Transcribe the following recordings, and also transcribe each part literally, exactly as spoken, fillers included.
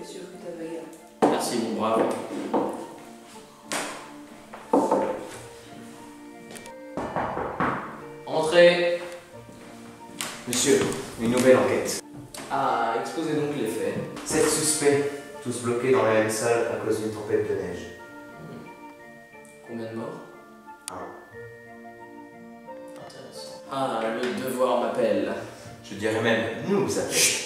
Monsieur Rutabega. Merci, mon brave. Entrez. Monsieur, une nouvelle enquête. Ah, exposez donc les faits. Sept suspects, tous bloqués dans la même salle à cause d'une tempête de neige. Hmm. Combien de morts? Un. Ah. Intéressant. Ah, le devoir m'appelle. Je dirais même, nous appelle. Chut.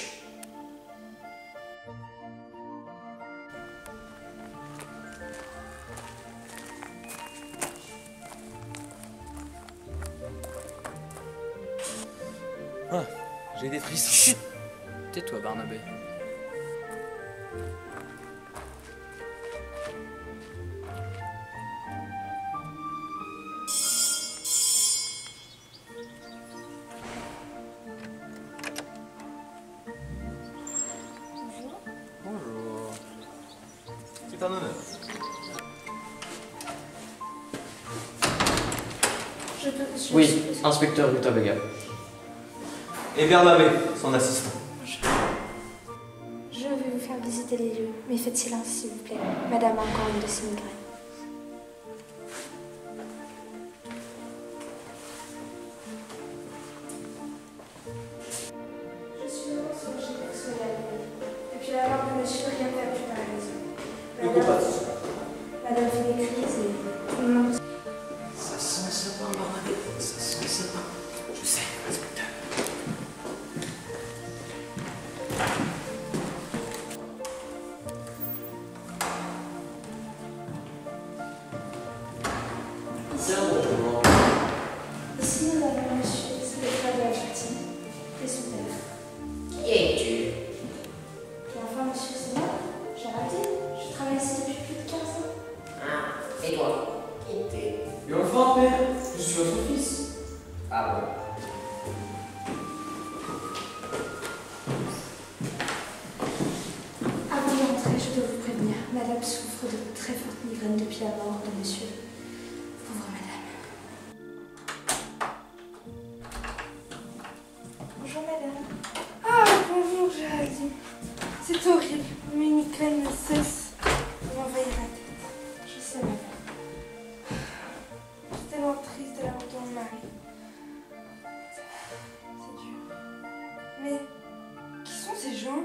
Ah, j'ai des frissons. Chut ! Tais-toi, Bernabé. Bonjour. Bonjour. C'est un honneur. Je peux... Je oui, je... inspecteur Rutabega. Et Bernabé, son assistant. Je vais vous faire visiter les lieux, mais faites silence s'il vous plaît. Madame a encore une de ses migraines. Je suis au conseiller personnel. Depuis la mort de monsieur, rien n'a pu dans la maison. Madame, Madame fait des crises et... Non. Ça sent ça pas, Bernabé. Ça sent ça pas. Je sais, inspecteur. Et toi? Qui t'es? Et enfin, père, je suis votre fils. Ah bon? Avant d'entrer, je dois vous prévenir. Madame souffre de très fortes migraines depuis la mort de monsieur. Pauvre madame. Bonjour madame. Ah, bonjour Géraldine. C'est horrible. Mes migraines ne cessent de m'envahir la tête. Je sais madame. Triste de la mort de Marie. C'est dur. Mais qui sont ces gens?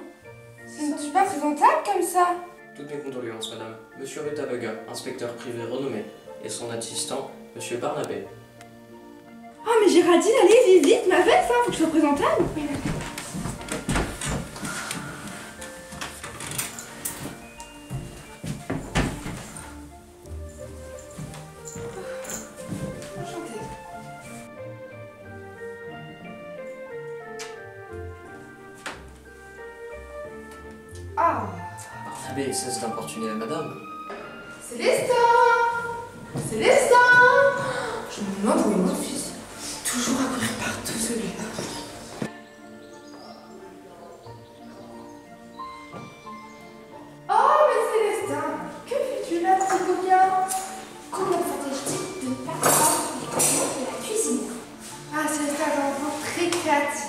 Ils ne sont pas présentables comme ça. Toutes mes condoléances, madame. Monsieur Rutabega, inspecteur privé renommé, et son assistant, monsieur Bernabé. Oh, mais Géraldine, allez, vite, vite, ma veste, hein, faut que je sois présentable. Ah, Bernabé, cesse d'importuner la madame. Céleste, Céleste, je me demande où est mon fils. Toujours à courir partout, celui-là. Oh, mais Céleste, que fais-tu là, petit coquin? Comment fallait-il de ne pas voir les commandes de la cuisine? Ah, Céleste, un enfant très créatif.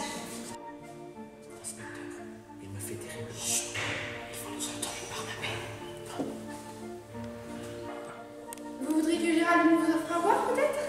Vous voudriez que Géraldine vous offre un boire peut-être?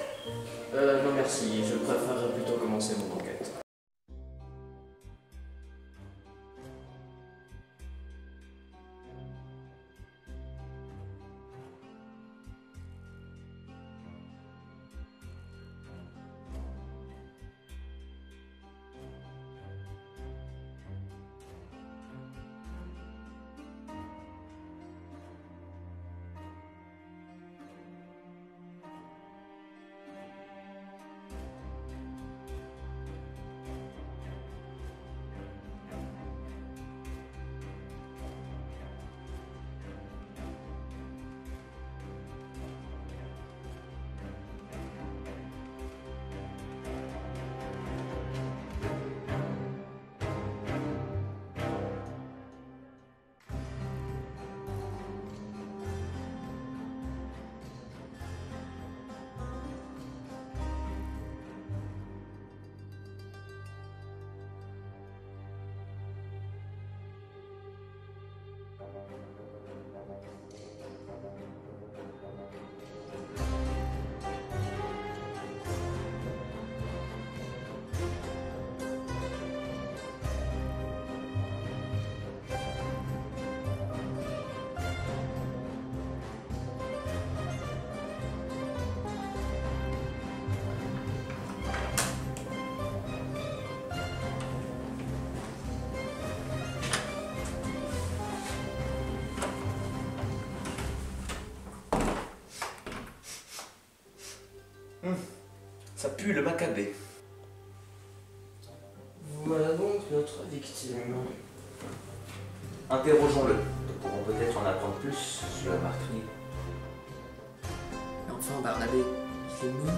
Mmh. Ça pue le macabé. Voilà donc notre victime. Interrogeons-le. Nous pourrons peut-être en apprendre plus sur la meurtrière. Mais enfin, Bernabé, il est mou.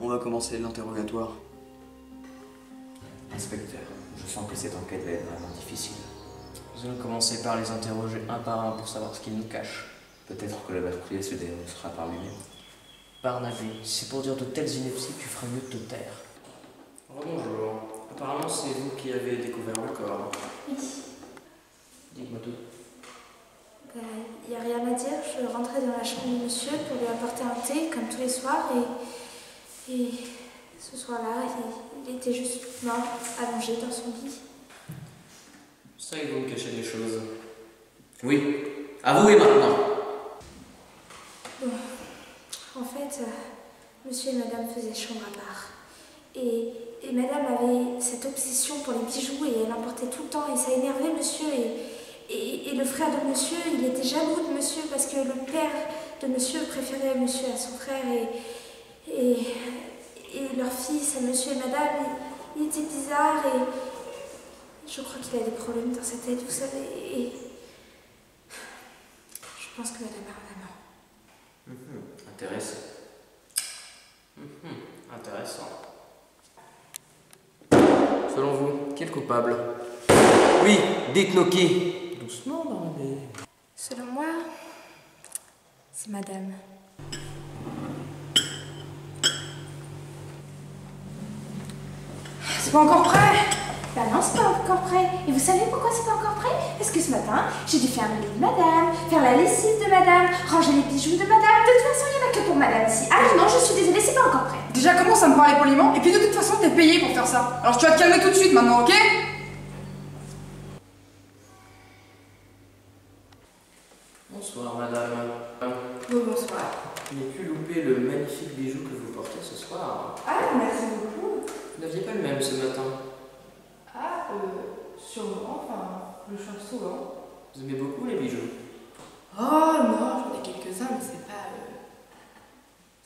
On va commencer l'interrogatoire. Inspecteur, je sens que cette enquête va être vraiment difficile. Nous allons commencer par les interroger un par un pour savoir ce qu'ils nous cachent. Peut-être que le meurtrier se dénoncera par lui-même. Barnabé, si c'est pour dire de telles inepties, tu ferais mieux de te taire. Rebonjour. Apparemment, c'est vous qui avez découvert le corps. Oui. Dites-moi tout. Il ben, n'y a rien à dire. Je rentrais dans la chambre de monsieur pour lui apporter un thé, comme tous les soirs, et... Et ce soir-là, il était juste mort, allongé dans son lit. Ça, il vous cachait des choses. Oui, avouez maintenant. Bon, en fait, euh, monsieur et madame faisaient chambre à part. Et, et madame avait cette obsession pour les bijoux et elle emportait tout le temps. Et ça énervait monsieur. Et, et, et le frère de monsieur, il était jaloux de monsieur parce que le père de monsieur préférait monsieur à son frère. Et... Et, et leur fils, monsieur et madame, il, il était bizarre et je crois qu'il a des problèmes dans sa tête, vous savez, et je pense que madame a un amant. Mmh, intéressant. Mmh, intéressant. Selon vous, qui est le coupable? Oui, dites-nous qui? Doucement, non, mais... Selon moi, c'est madame. C'est pas encore prêt? Ben non, c'est pas encore prêt. Et vous savez pourquoi c'est pas encore prêt? Parce que ce matin, j'ai dû faire le lit de madame, faire la lessive de madame, ranger les bijoux de madame. De toute façon, il n'y en a que pour madame ici. Ah non, je suis désolée, c'est pas encore prêt. Déjà, commence à me parler poliment, et puis de toute façon, t'es payée pour faire ça. Alors tu vas te calmer tout de suite maintenant, ok? Bonsoir, madame. Oui, bonsoir. Je n'ai pu louper le magnifique bijou que vous portez ce soir. Ah, merci beaucoup. Vous n'aviez pas le même ce matin? Ah, euh, sûrement, enfin, je change souvent. Vous aimez beaucoup les bijoux? Oh non, j'en ai quelques-uns, mais c'est pas... Euh,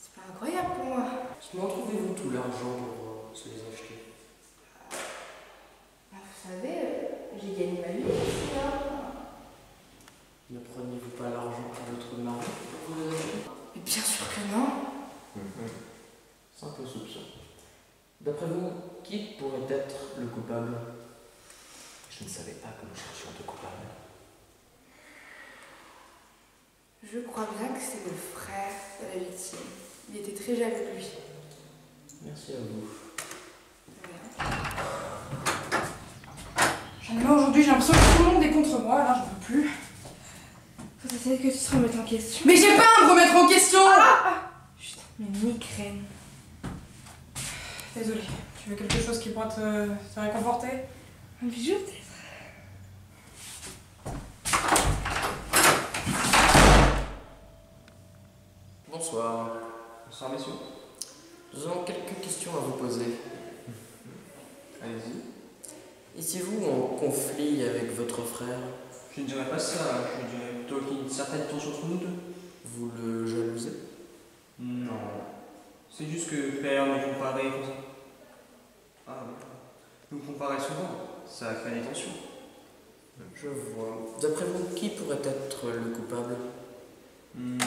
c'est pas incroyable pour moi. Comment trouvez-vous tout l'argent pour euh, se les acheter? Ah, vous savez, euh, j'ai gagné ma vie ici, hein. Ne preniez-vous pas l'argent pour votre mari pour vous les acheter? Mais bien sûr que non. Mmh. C'est un peu soupçon. D'après vous, qui pourrait être le coupable? Je ne savais pas que nous cherchions de coupable. Je crois bien que c'est le frère de la victime. Il était très jaloux de lui. Merci à vous. J'en ai marre aujourd'hui, j'ai l'impression que tout le monde est contre moi, là, j'en peux plus. Faut essayer que tu te remettes en question. Mais j'ai pas à me remettre en question! Ah putain, mes migraines. Désolée, tu veux quelque chose qui pourra te, te réconforter? Un bijou peut-être? Bonsoir. Bonsoir messieurs. Nous avons quelques questions à vous poser. Mmh. Allez-y. Étiez-vous en conflit avec votre frère? Je ne dirais pas ça, je dirais plutôt qu'il y a une certaine tension entre nous deux. Vous le jalousez? Non. C'est juste que père nous comparait comme ça. Ah, nous comparait souvent, ça crée des tensions. Je vois. D'après vous, qui pourrait être le coupable? Mmh,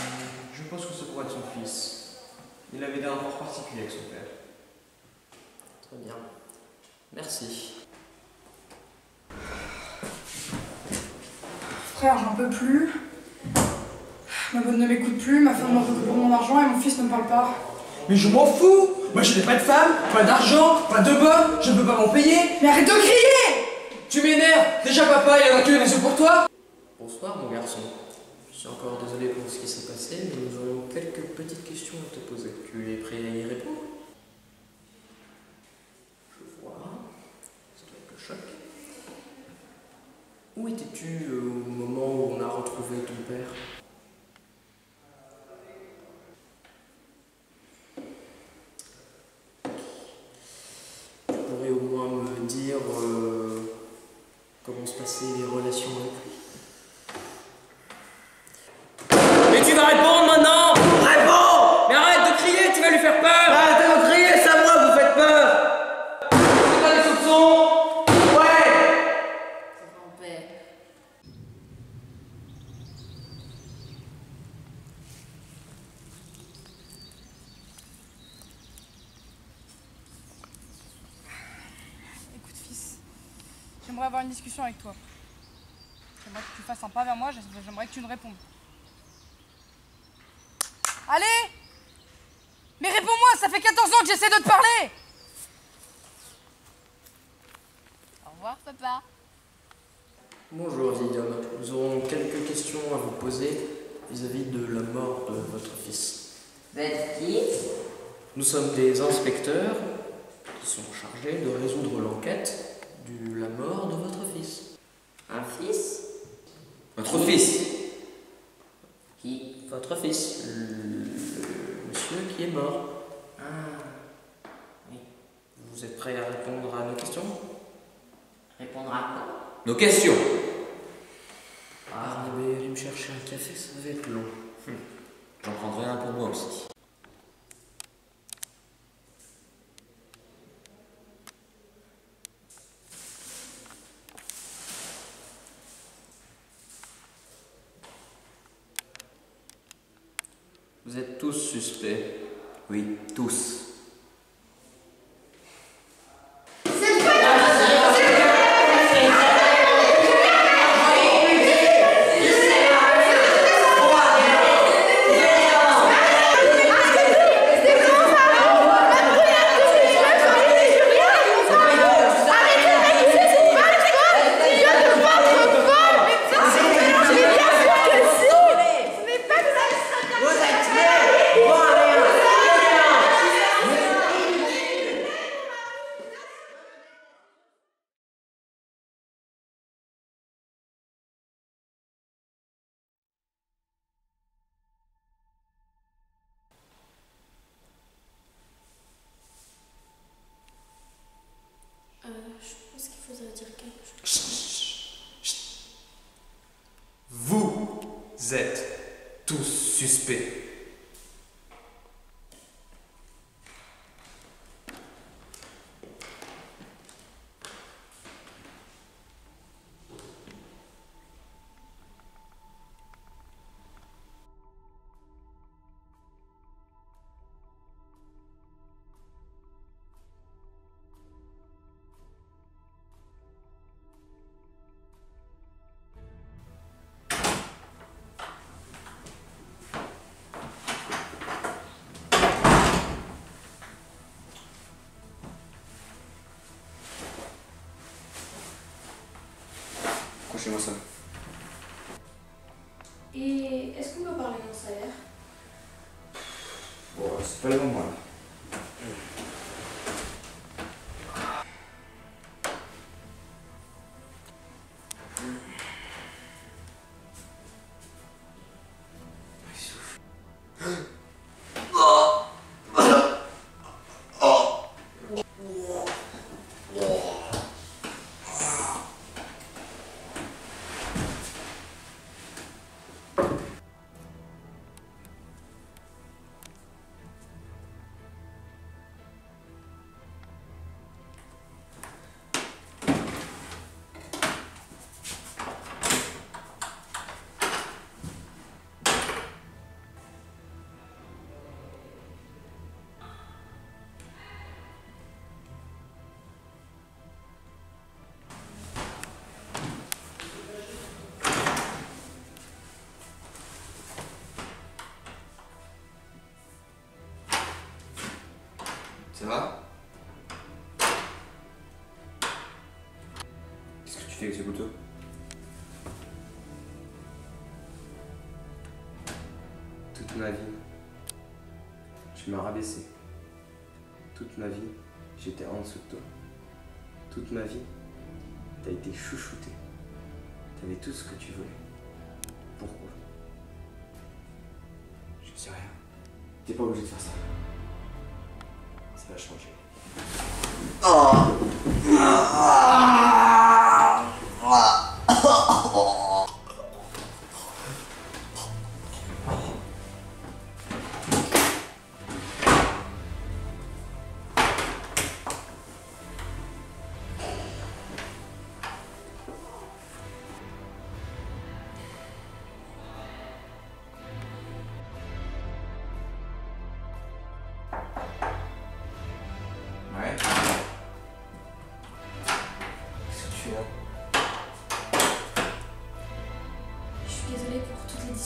je pense que ce pourrait être son fils. Il avait des rapports particuliers avec son père. Très bien. Merci. Frère, j'en peux plus. Ma bonne ne m'écoute plus, ma femme m'en veut que pour mon argent et mon fils ne me parle pas. Mais je m'en fous! Moi je n'ai pas de femme, pas d'argent, pas de bonne, je ne peux pas m'en payer! Mais arrête de crier! Tu m'énerves! Déjà papa, il y en a que les réseaux pour toi! Bonsoir mon garçon. Je suis encore désolé pour ce qui s'est passé, mais nous aurions quelques petites questions à te poser. Tu es prêt à y répondre? Je vois. Ça doit être le choc. Où étais-tu au moment où on a retrouvé ton père? dois répondre maintenant. Réponds. Mais arrête de crier, tu vas lui faire peur. Arrête de crier, c'est à moi que vous faites peur. C'est pas des soupçons. Ouais. Ça va en paix. Écoute fils, j'aimerais avoir une discussion avec toi. J'aimerais que tu fasses un pas vers moi, j'aimerais que tu me répondes. Allez! Mais réponds-moi, ça fait quatorze ans que j'essaie de te parler! Au revoir, papa. Bonjour, vieil homme. Nous aurons quelques questions à vous poser vis-à-vis de la mort de votre fils. Votre fils? Nous sommes des inspecteurs qui sont chargés de résoudre l'enquête de la mort de votre fils. Un fils? Votre fils? Qui? Votre fils? Monsieur qui est mort. Ah. Oui. Vous êtes prêt à répondre à nos questions? Répondre à quoi? Nos questions. Ah, mais aller me chercher un café, ça va être long. Hum. J'en prendrai un pour moi aussi. Vous êtes tous suspects. Oui, tous. Vous êtes tous suspects. Moi ça. Et est-ce qu'on peut parler de mon salaire? Bon, c'est pas le moment là. Ça va? Qu'est-ce que tu fais avec ce couteau? Toute ma vie, tu m'as rabaissé. Toute ma vie, j'étais en dessous de toi. Toute ma vie, t'as été chouchouté. T'avais tout ce que tu voulais. Pourquoi? Je sais rien. T'es pas obligé de faire ça. Ça va changer. Oh.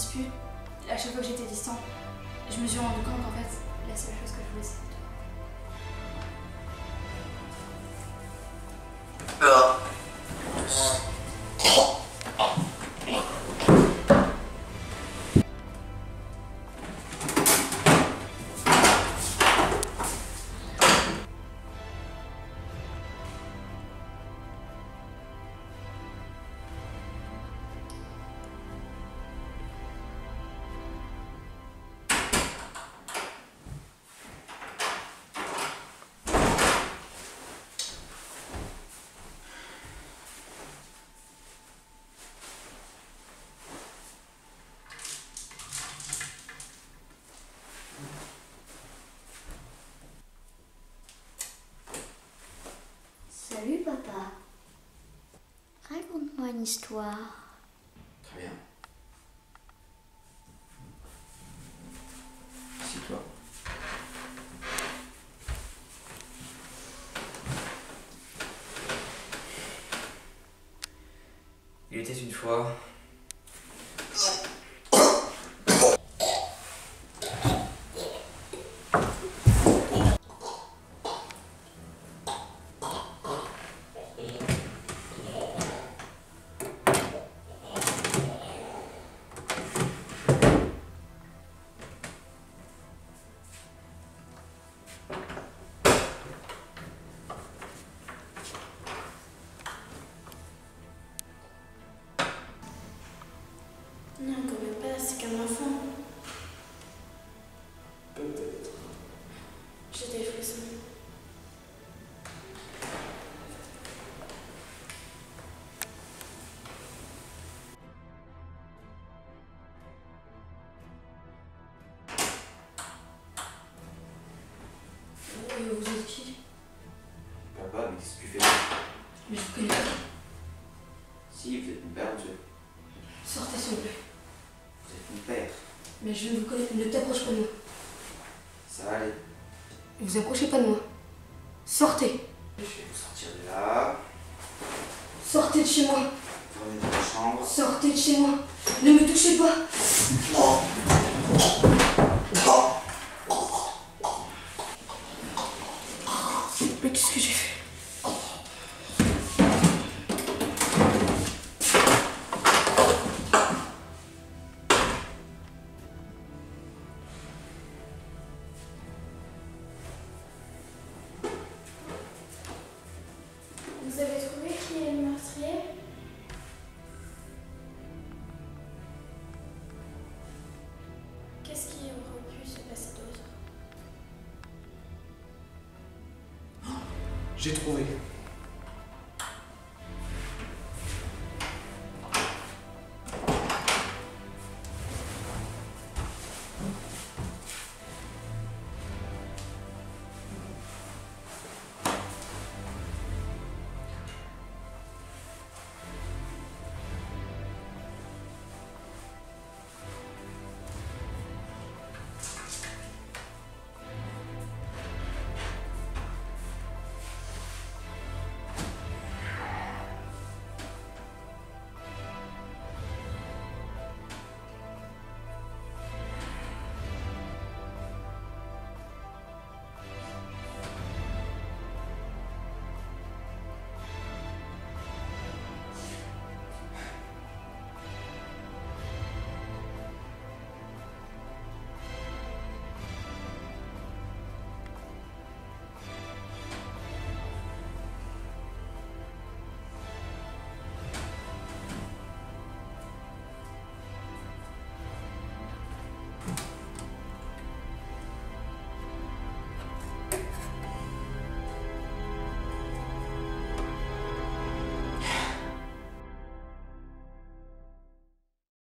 disputes, à chaque fois que j'étais distant, je me suis rendu compte qu'en fait, la seule chose que je voulais, c'était Salut papa, raconte-moi une histoire. Très bien. C'est toi. Il était une fois... Non, quand même pas, c'est qu'un enfant. Peut-être. J'ai des frissons. Oui, vous êtes qui? Papa, mais qu'est-ce que tu fais là? Mais je vous connais pas. Si, vous êtes mon père, monsieur. Sortez, s'il vous plaît. Père. Mais je ne vous connais. Ne t'approche pas de moi. Ça va aller. Ne vous approchez pas de moi. Sortez. Je vais vous sortir de là. Sortez de chez moi. Fermez dans la chambre. Sortez de chez moi. Ne me touchez pas. Oh. Oh. Mais qu'est-ce que j'ai fait? Vous avez trouvé qui est le meurtrier? Qu'est-ce qui aurait pu se passer d'autre? Oh, j'ai trouvé.